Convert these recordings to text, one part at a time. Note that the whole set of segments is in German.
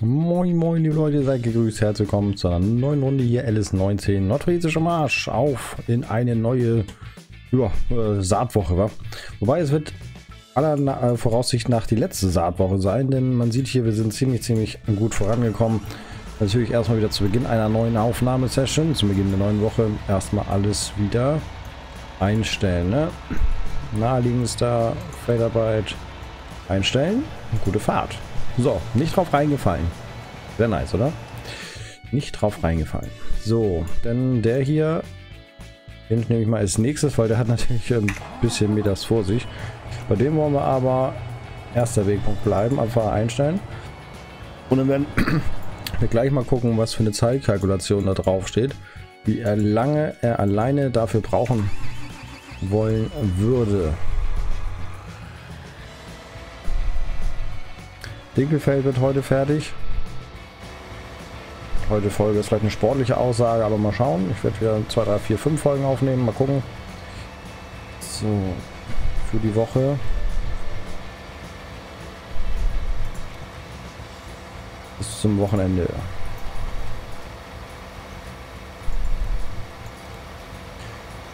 Moin moin liebe Leute, seid gegrüßt, herzlich willkommen zu einer neuen Runde hier LS19 Nordfriesische Marsch auf in eine neue Saatwoche. Wobei es wird aller Voraussicht nach die letzte Saatwoche sein, denn man sieht hier, wir sind ziemlich gut vorangekommen. Natürlich erstmal wieder zu Beginn einer neuen Aufnahmesession, zu Beginn der neuen Woche erstmal alles wieder einstellen. Ne? Naheliegendster Feldarbeit einstellen, gute Fahrt. So, nicht drauf reingefallen. Sehr nice, oder? Nicht drauf reingefallen. So, denn der hier, den nehme ich mal als nächstes, weil der hat natürlich ein bisschen Meters vor sich. Bei dem wollen wir aber erster Wegpunkt bleiben, einfach einstellen. Und dann werden wir gleich mal gucken, was für eine Zeitkalkulation da drauf steht, wie lange er alleine dafür brauchen wollen würde. Dinkelfeld wird heute fertig. Heute Folge ist vielleicht eine sportliche Aussage, aber mal schauen. Ich werde wieder 2, 3, 4, 5 Folgen aufnehmen. Mal gucken. So, für die Woche. Bis zum Wochenende.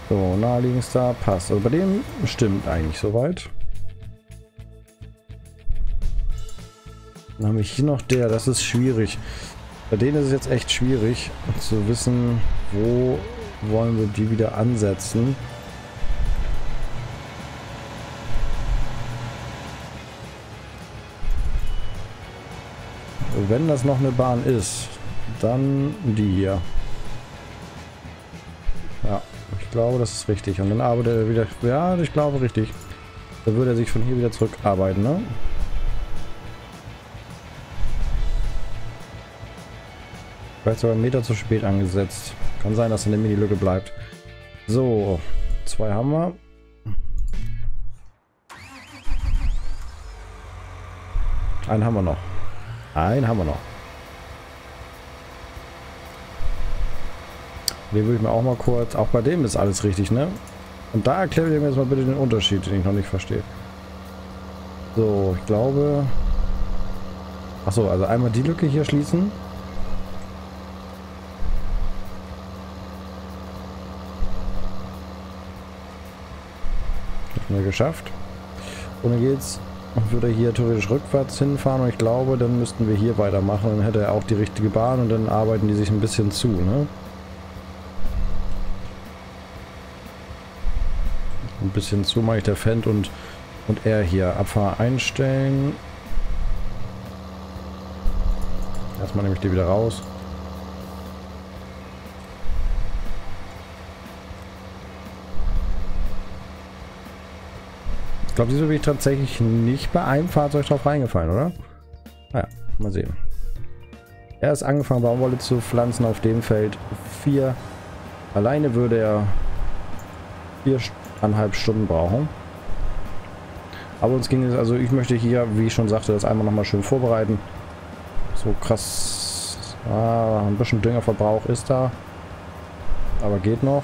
So, naheliegendster passt. Also bei dem stimmt eigentlich soweit. Dann habe ich hier noch der, das ist schwierig. Bei denen ist es jetzt echt schwierig zu wissen, wo wollen wir die wieder ansetzen. Wenn das noch eine Bahn ist, dann die hier. Ja, ich glaube, das ist richtig. Und dann arbeitet er wieder, ja, ich glaube richtig. Dann würde er sich von hier wieder zurückarbeiten, ne? Vielleicht sogar einen Meter zu spät angesetzt. Kann sein, dass in der Mini-Lücke bleibt. So, 2 haben wir. Einen haben wir noch. Den würde ich mir auch mal kurz... Auch bei dem ist alles richtig, ne? Und da erklärt ihr mir jetzt mal bitte den Unterschied, den ich noch nicht verstehe. So, ich glaube... Achso, also einmal die Lücke hier schließen. Geschafft. Und dann geht's und würde hier theoretisch rückwärts hinfahren und ich glaube, dann müssten wir hier weitermachen und dann hätte er auch die richtige Bahn und dann arbeiten die sich ein bisschen zu, ne? Ein bisschen zu mache ich der Fendt und er hier. Abfahr einstellen. Erstmal nehme ich die wieder raus. Ich glaube, diesmal bin ich tatsächlich nicht bei einem Fahrzeug drauf reingefallen, oder? Naja, mal sehen. Er ist angefangen, Baumwolle zu pflanzen auf dem Feld 4. Alleine würde er 4,5 Stunden brauchen. Aber uns ging es, also ich möchte hier, wie ich schon sagte, das einmal nochmal schön vorbereiten. So krass. Ah, ein bisschen Düngerverbrauch ist da. Aber geht noch.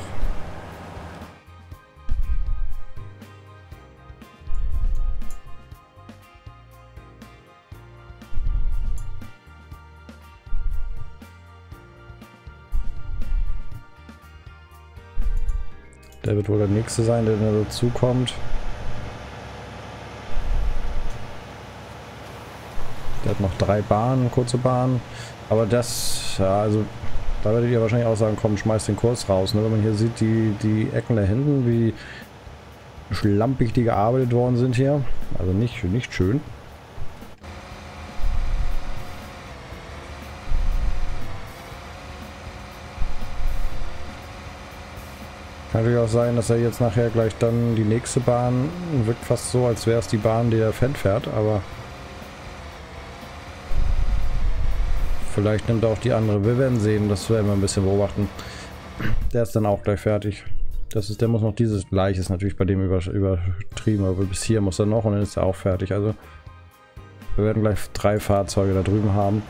Der wird wohl der nächste sein, der dazu kommt. Der hat noch 3 Bahnen, kurze Bahnen. Aber das, ja, also da werdet ihr wahrscheinlich auch sagen, komm, schmeiß den Kurs raus. Ne? Wenn man hier sieht, die Ecken da hinten, wie schlampig die gearbeitet worden sind hier. Also nicht schön. Kann natürlich auch sein, dass er jetzt nachher gleich dann die nächste Bahn wirkt fast so, als wäre es die Bahn, die der Fendt fährt, aber vielleicht nimmt er auch die andere. Wir werden sehen, das werden wir ein bisschen beobachten. Der ist dann auch gleich fertig. Das ist, der muss noch dieses gleiche, ist natürlich bei dem übertrieben, aber bis hier muss er noch und dann ist er auch fertig. Also wir werden gleich 3 Fahrzeuge da drüben haben.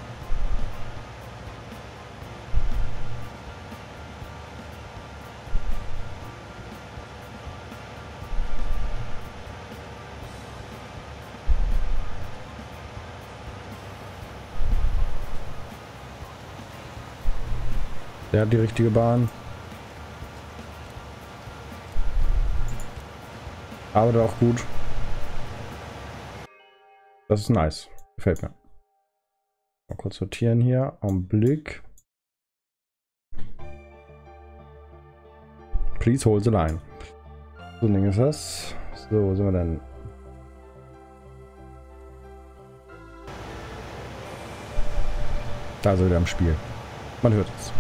Der hat die richtige Bahn. Arbeitet auch gut. Das ist nice. Gefällt mir. Mal kurz sortieren hier. Augenblick. Please hold the line. So ein Ding ist das. So, wo sind wir denn? Da ist er wieder am Spiel. Man hört es.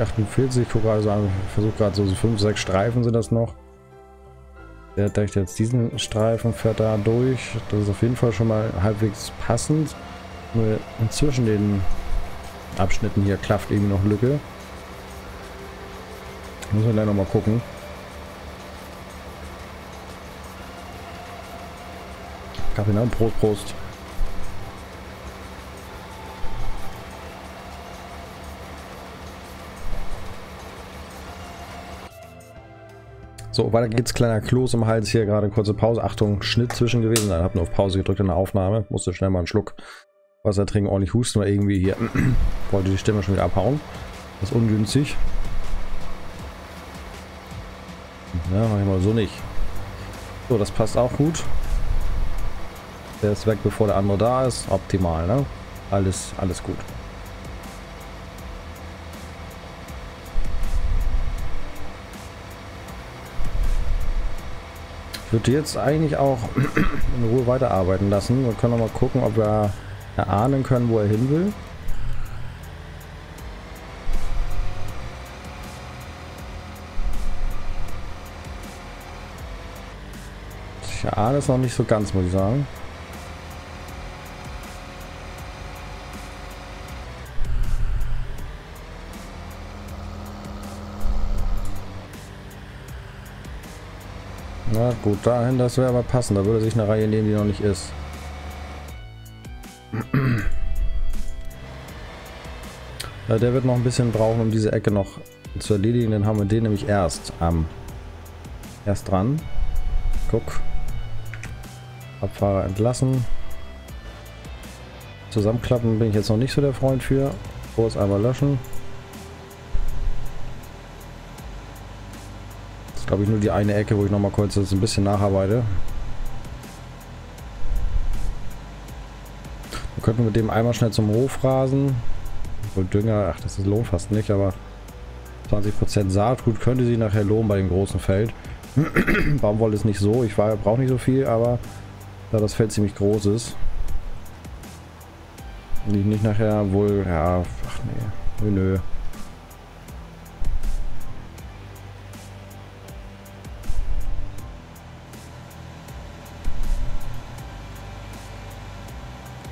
,48, gucke also, versuche gerade so 5, 6 Streifen sind das noch. Der hat jetzt diesen Streifen, fährt da durch. Das ist auf jeden Fall schon mal halbwegs passend. Nur inzwischen den Abschnitten hier klafft eben noch Lücke. Muss man gleich nochmal gucken. Kaffee nach, Prost, Prost. So, weiter geht's. Kleiner Kloß im Hals hier, gerade kurze Pause. Achtung, Schnitt zwischen gewesen. Dann hab nur auf Pause gedrückt in der Aufnahme. Musste schnell mal einen Schluck Wasser trinken, ordentlich husten, weil irgendwie hier wollte die Stimme schon wieder abhauen. Das ist ungünstig. Ja, manchmal so nicht. So, das passt auch gut. Der ist weg, bevor der andere da ist. Optimal, ne? Alles gut. Ich würde jetzt eigentlich auch in Ruhe weiterarbeiten lassen. Wir können noch mal gucken, ob wir erahnen können, wo er hin will. Ich ahne es noch nicht so ganz, muss ich sagen. Na gut, dahin, das wäre aber passend. Da würde sich eine Reihe nehmen, die noch nicht ist. Ja, der wird noch ein bisschen brauchen, um diese Ecke noch zu erledigen. Dann haben wir den nämlich erst dran. Guck. Abfahrer entlassen. Zusammenklappen bin ich jetzt noch nicht so der Freund für. Kurs aber löschen. Das ist, glaube ich, nur die eine Ecke, wo ich noch mal kurz jetzt ein bisschen nacharbeite. Wir könnten mit dem einmal schnell zum Hof rasen. Obwohl Dünger, ach, das ist lohnt fast nicht, aber 20% Saatgut könnte sich nachher lohnen bei dem großen Feld. Baumwolle ist nicht so, ich brauche nicht so viel, aber da das Feld ziemlich groß ist. Und ich nicht nachher wohl, ja, ach nee, nö.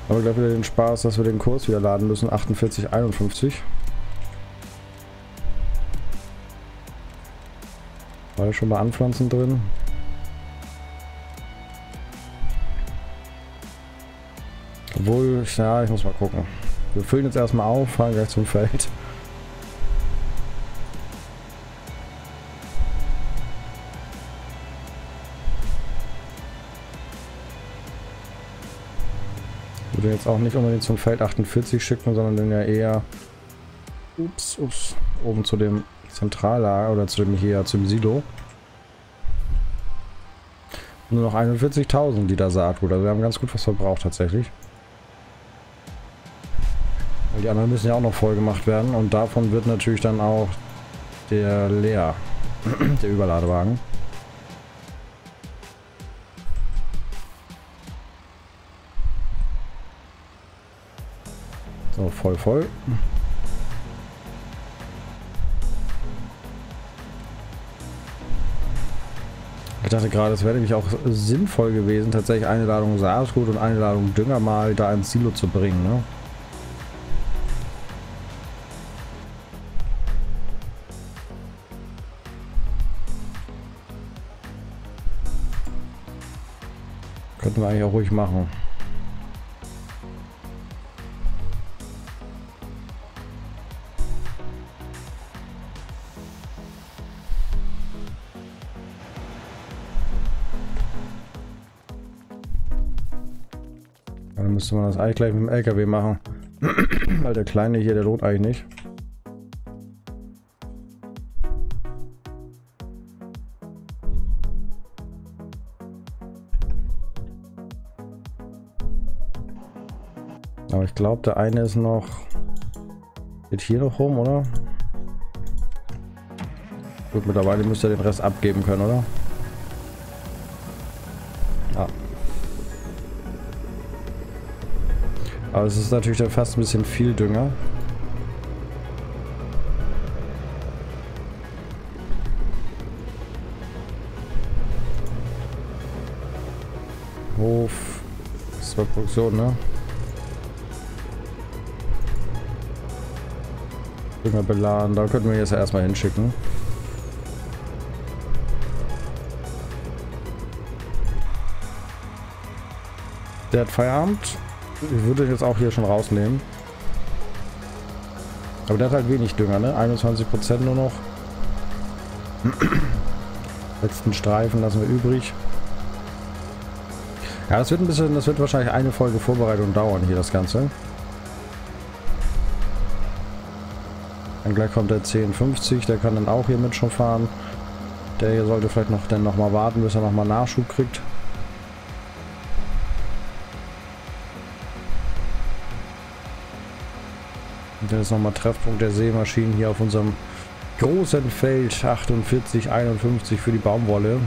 Aber ich glaube wieder den Spaß, dass wir den Kurs wieder laden müssen, 48,51. War ja schon mal Anpflanzen drin. Obwohl, ja, ich muss mal gucken. Wir füllen jetzt erstmal auf, fahren gleich zum Feld. Ich würde jetzt auch nicht unbedingt zum Feld 48 schicken, sondern den ja eher oben zu dem Zentrallager oder zu dem hier, zum Silo. Nur noch 41.000 Liter Saatgut, also wir haben ganz gut was verbraucht tatsächlich. Die anderen müssen ja auch noch voll gemacht werden und davon wird natürlich dann auch der der Überladewagen. So, voll. Ich dachte gerade, es wäre nämlich auch sinnvoll gewesen, tatsächlich eine Ladung Saatgut und eine Ladung Dünger mal da ins Silo zu bringen, ne? Könnten wir eigentlich auch ruhig machen. Dann müsste man das eigentlich gleich mit dem LKW machen. Weil der Kleine hier, der lohnt eigentlich nicht. Aber ich glaube, der eine ist noch... Geht hier noch rum, oder? Gut, mittlerweile müsst ihr den Rest abgeben können, oder? Ja. Aber es ist natürlich dann fast ein bisschen viel Dünger. Hof. Das ist bei Produktion, ne? Dünger beladen, da könnten wir jetzt erstmal hinschicken. Der hat Feierabend. Ich würde jetzt auch hier schon rausnehmen. Aber der hat halt wenig Dünger, ne? 21% nur noch. Letzten Streifen lassen wir übrig. Ja, das wird ein bisschen, das wird wahrscheinlich eine Folge Vorbereitung dauern hier, das Ganze. Dann gleich kommt der 1050, der kann dann auch hier mit schon fahren. Der hier sollte vielleicht noch dann nochmal warten, bis er nochmal Nachschub kriegt. Und dann ist nochmal Treffpunkt der Sämaschinen hier auf unserem großen Feld 4851 für die Baumwolle.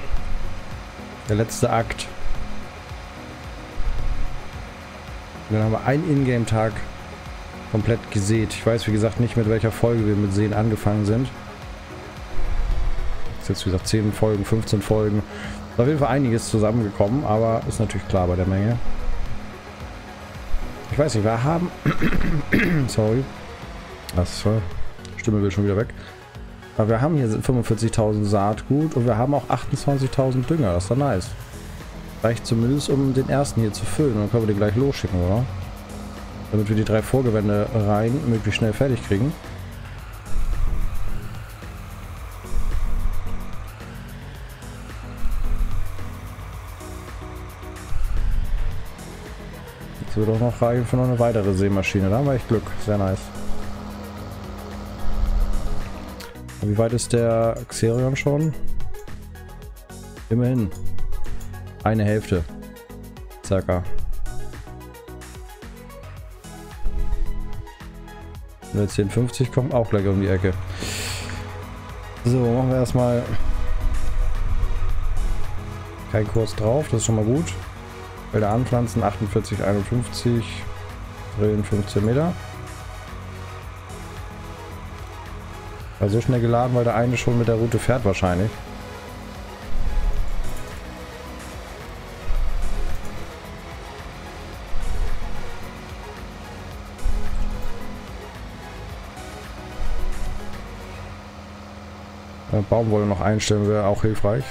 Der letzte Akt. Und dann haben wir einen Ingame-Tag komplett gesät. Ich weiß wie gesagt nicht, mit welcher Folge wir mit Säen angefangen sind. Das ist jetzt wie gesagt 10 Folgen, 15 Folgen. Ist auf jeden Fall einiges zusammengekommen, aber ist natürlich klar bei der Menge. Ich weiß nicht, wir haben... Sorry. Das Stimme will schon wieder weg. Aber wir haben hier 45.000 Saatgut und wir haben auch 28.000 Dünger. Das ist doch nice. Reicht zumindest, um den ersten hier zu füllen. Dann können wir den gleich losschicken, oder? Damit wir die 3 Vorgewände rein möglichst schnell fertig kriegen. Das wird auch noch reichen für noch eine weitere Sämaschine. Da haben wir echt Glück. Sehr nice. Und wie weit ist der Xerion schon? Immerhin. Eine Hälfte. Circa. Und der 1050 kommt auch gleich um die Ecke. So, machen wir erstmal keinen Kurs drauf, das ist schon mal gut. Wälder anpflanzen, 48, 51, drehen 15 Meter. War so schnell geladen, weil der eine schon mit der Route fährt wahrscheinlich. Baumwolle noch einstellen wäre auch hilfreich.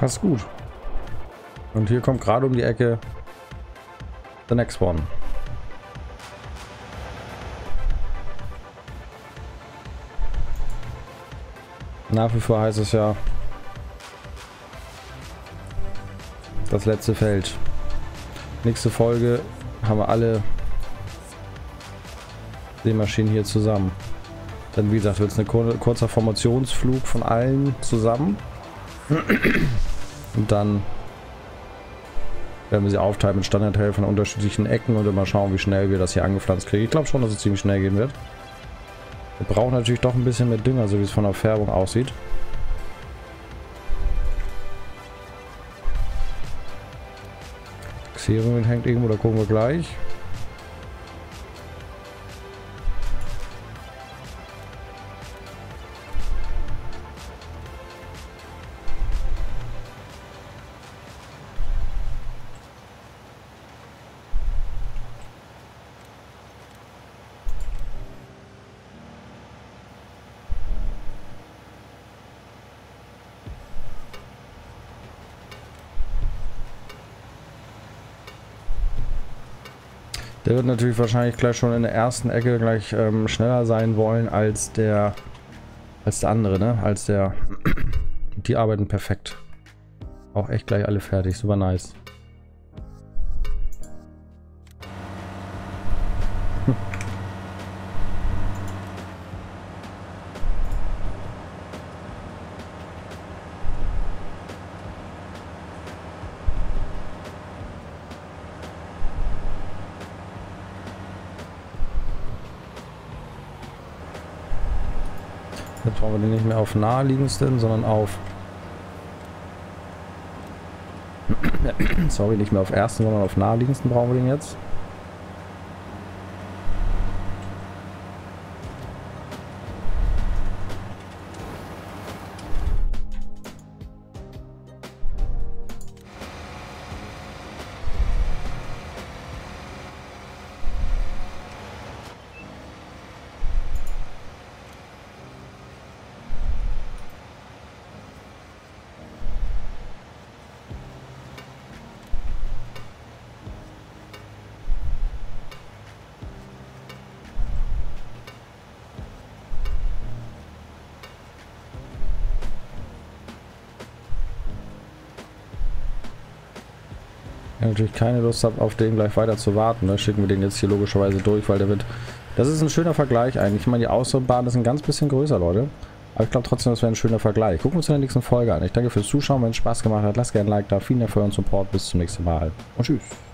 Passt gut. Und hier kommt gerade um die Ecke the next one. Nach wie vor heißt es ja das letzte Feld. Nächste Folge haben wir alle Sämaschinen hier zusammen. Dann wie gesagt wird es ein kurzer Formationsflug von allen zusammen. Und dann werden wir sie aufteilen mit Standardhelfern an unterschiedlichen Ecken und immer schauen, wie schnell wir das hier angepflanzt kriegen. Ich glaube schon, dass es ziemlich schnell gehen wird. Wir brauchen natürlich doch ein bisschen mehr Dünger, so wie es von der Färbung aussieht. Xerion hängt irgendwo, da gucken wir gleich. Der wird natürlich wahrscheinlich gleich schon in der ersten Ecke gleich schneller sein wollen als der andere, ne? Als der. Die arbeiten perfekt. Auch echt gleich alle fertig. Super nice. Jetzt brauchen wir den nicht mehr auf naheliegendsten, sondern auf sorry, nicht mehr auf ersten, sondern auf naheliegendsten brauchen wir den jetzt. Natürlich keine Lust habe, auf den gleich weiter zu warten. Da schicken wir den jetzt hier logischerweise durch, weil der wird... Das ist ein schöner Vergleich eigentlich. Ich meine, die Außenbahn ist ein ganz bisschen größer, Leute. Aber ich glaube trotzdem, das wäre ein schöner Vergleich. Gucken wir uns in der nächsten Folge an. Ich danke fürs Zuschauen. Wenn es Spaß gemacht hat, lasst gerne ein Like da. Vielen Dank für euren Support. Bis zum nächsten Mal. Und tschüss.